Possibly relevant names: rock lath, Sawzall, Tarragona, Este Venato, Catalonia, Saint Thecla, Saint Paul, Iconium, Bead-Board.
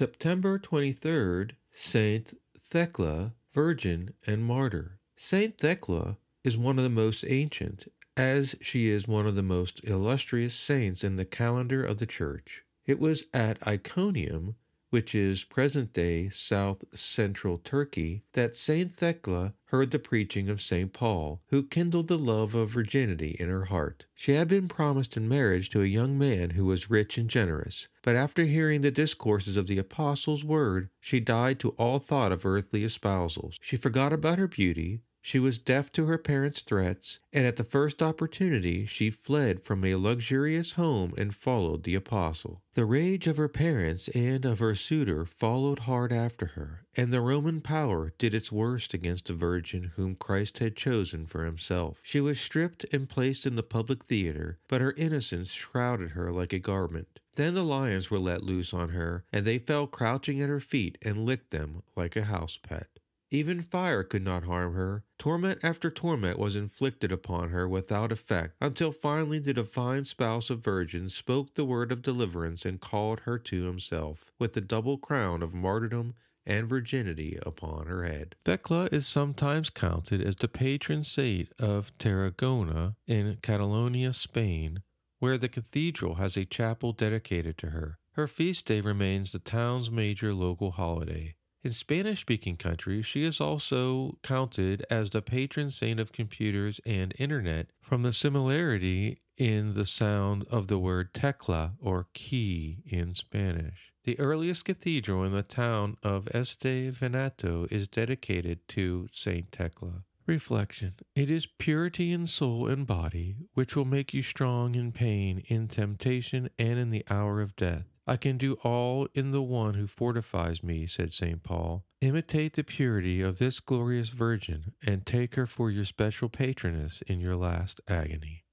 September 23rd, Saint Thecla, Virgin and Martyr. Saint Thecla is one of the most ancient, as she is one of the most illustrious saints in the calendar of the Church. It was at Iconium, which is present-day south-central Turkey, that Saint Thecla heard the preaching of Saint Paul, who kindled the love of virginity in her heart. She had been promised in marriage to a young man who was rich and generous, but after hearing the discourses of the apostles' word, she died to all thought of earthly espousals. She forgot about her beauty, she was deaf to her parents' threats, and at the first opportunity she fled from a luxurious home and followed the apostle. The rage of her parents and of her suitor followed hard after her, and the Roman power did its worst against a virgin whom Christ had chosen for himself. She was stripped and placed in the public theater, but her innocence shrouded her like a garment. Then the lions were let loose on her, and they fell crouching at her feet and licked them like a house pet. Even fire could not harm her. Torment after torment was inflicted upon her without effect, until finally the divine spouse of virgins spoke the word of deliverance and called her to himself, with the double crown of martyrdom and virginity upon her head. Thecla is sometimes counted as the patron saint of Tarragona in Catalonia, Spain, where the cathedral has a chapel dedicated to her. Her feast day remains the town's major local holiday. In Spanish-speaking countries, she is also counted as the patron saint of computers and internet from the similarity in the sound of the word tecla, or key, in Spanish. The earliest cathedral in the town of Este Venato is dedicated to Saint Thecla. Reflection. It is purity in soul and body which will make you strong in pain, in temptation, and in the hour of death. I can do all in the one who fortifies me, said St. Paul. Imitate the purity of this glorious virgin and take her for your special patroness in your last agony.